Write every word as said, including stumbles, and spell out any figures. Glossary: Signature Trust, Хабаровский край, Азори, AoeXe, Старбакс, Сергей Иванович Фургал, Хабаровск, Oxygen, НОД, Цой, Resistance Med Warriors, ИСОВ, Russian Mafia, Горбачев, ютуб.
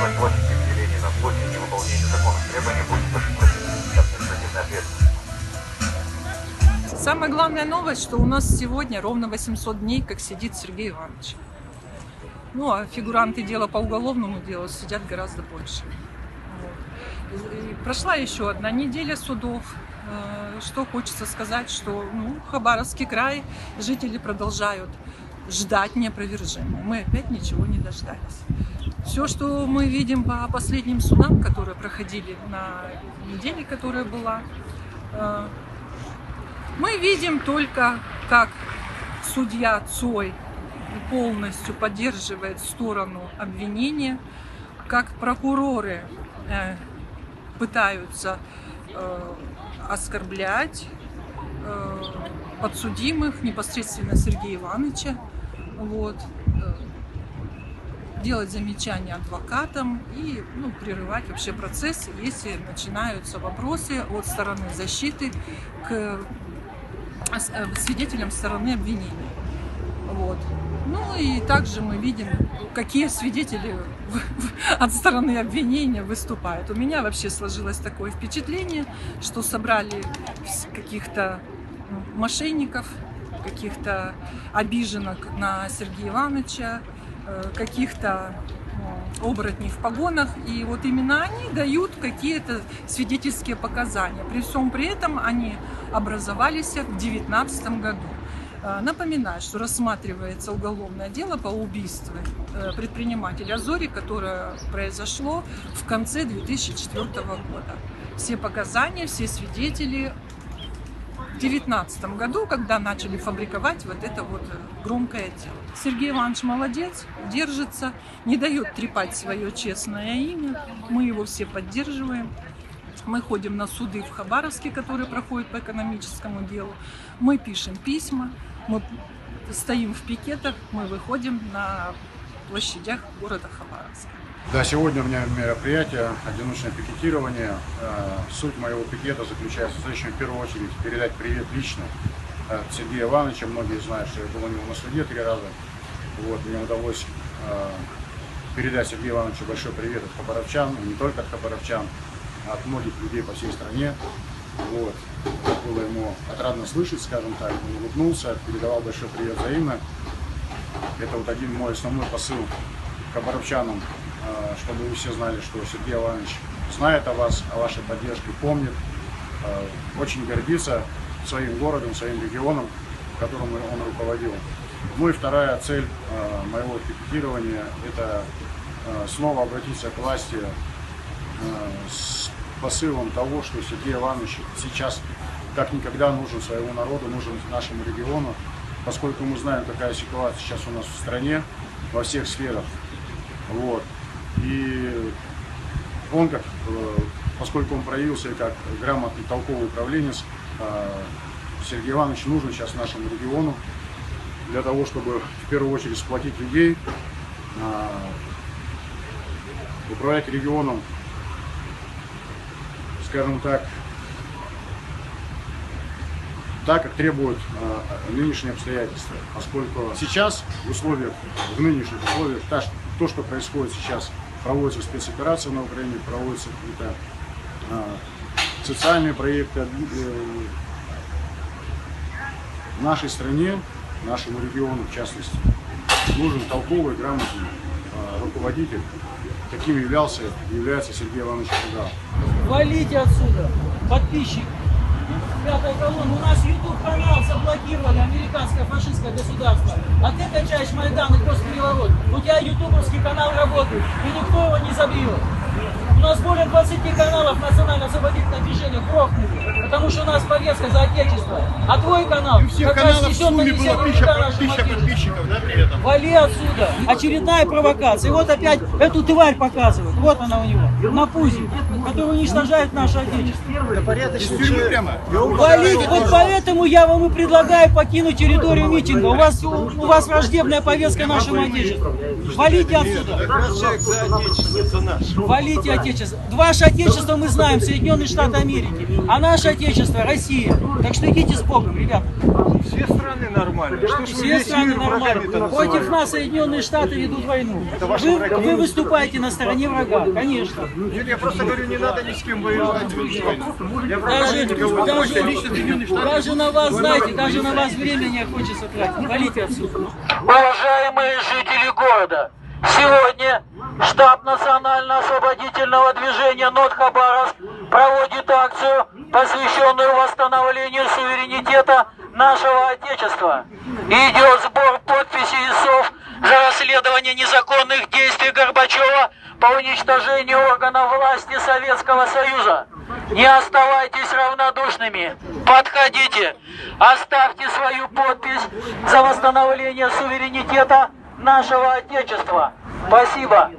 пределах площади выделения на случай невыполнения законных требований будет осуществлена административная ответственность. Самая главная новость, что у нас сегодня ровно восемьсот дней, как сидит Сергей Иванович. Ну, а фигуранты дела по уголовному делу сидят гораздо больше. И прошла еще одна неделя судов. Что хочется сказать, что ну, Хабаровский край, жители продолжают ждать неопровержимо. Мы опять ничего не дождались. Все, что мы видим по последним судам, которые проходили на неделе, которая была, мы видим только, как судья Цой полностью поддерживает сторону обвинения, как прокуроры пытаются оскорблять подсудимых, непосредственно Сергея Ивановича, вот, делать замечания адвокатам и ну, прерывать вообще процесс, если начинаются вопросы от стороны защиты к свидетелям стороны обвинения. Вот. Ну и также мы видим, какие свидетели от стороны обвинения выступают. У меня вообще сложилось такое впечатление, что собрали каких-то мошенников, каких-то обиженок на Сергея Ивановича, каких-то оборотней в погонах. И вот именно они дают какие-то свидетельские показания. При всем при этом они образовались в две тысячи девятнадцатом году. Напоминаю, что рассматривается уголовное дело по убийству предпринимателя Азори, которое произошло в конце две тысячи четвёртого года. Все показания, все свидетели в две тысячи девятнадцатом году, когда начали фабриковать вот это вот громкое дело. Сергей Иванович молодец, держится, не дает трепать свое честное имя. Мы его все поддерживаем. Мы ходим на суды в Хабаровске, которые проходят по экономическому делу. Мы пишем письма, мы стоим в пикетах, мы выходим на площадях города Хабаровска. Да, сегодня у меня мероприятие «Одиночное пикетирование». Суть моего пикета заключается в следующем: в первую очередь передать привет лично от Сергея Ивановича. Многие знают, что я был у него на суде три раза. Вот, мне удалось передать Сергею Ивановичу большой привет от хабаровчан, и не только от хабаровчан, от многих людей по всей стране. Вот. Было ему отрадно слышать, скажем так. Он улыбнулся, передавал большой привет взаимно. Это вот один мой основной посыл хабаровчанам, чтобы вы все знали, что Сергей Иванович знает о вас, о вашей поддержке, помнит, очень гордится своим городом, своим регионом, которым он руководил. Ну и вторая цель моего пикетирования – это снова обратиться к власти с посылом того, что Сергей Иванович сейчас как никогда нужен своему народу, нужен нашему региону, поскольку мы знаем, какая ситуация сейчас у нас в стране, во всех сферах. Вот. И он, как, поскольку он проявился как грамотный, толковый управленец, Сергей Иванович нужен сейчас нашему региону для того, чтобы в первую очередь сплотить людей, управлять регионом, скажем так, так, как требуют э, нынешние обстоятельства. Поскольку сейчас в условиях, в нынешних условиях, та, то, что происходит сейчас, проводятся спецоперации на Украине, проводятся какие-то э, социальные проекты э, в нашей стране, нашему региону в частности, нужен толковый, грамотный э, руководитель. Каким являлся, является Сергей Иванович Фургал. Валите отсюда, подписчики. Пятая колонна. У нас ютуб-канал заблокировали американское фашистское государство. А ты качаешь Майдан и просто переворот. У тебя ютубовский канал работает, и никто его не забил. У нас более двадцати каналов национально-освободительного движения грохнули, потому что у нас повестка за отечество. А твой канал, какая снесет на десять подписчиков, да, при этом? Вали отсюда. Очередная провокация. И вот опять эту тварь показывают. Вот она у него, на пузе, который уничтожает наше отечество. Да порядочный человек. Валить, вот поэтому я вам и предлагаю покинуть территорию митинга. У вас, у, у вас враждебная повестка нашему отечеству. Валите отсюда. Валите отсюда. отечество. Ваше отечество мы знаем, Соединенные Штаты Америки. А наше отечество Россия. Так что идите с Богом, ребята. Все страны нормальные. Что ж все страны нормальные. Против нас Соединенные Штаты ведут войну. Вы, вы выступаете на стороне врага, конечно. Нет, я просто говорю, не надо ни с кем воевать. Даже, даже, даже на вас, знаете, даже на вас времени хочется тратить. Валите отсюда. Уважаемые жители города, сегодня штаб национально-освободительного движения НОД Хабаровск проводит акцию, посвященную восстановлению суверенитета нашего Отечества. Идет сбор подписей ИСОВ за расследование незаконных действий Горбачева по уничтожению органов власти Советского Союза. Не оставайтесь равнодушными, подходите, оставьте свою подпись за восстановление суверенитета нашего Отечества. Спасибо.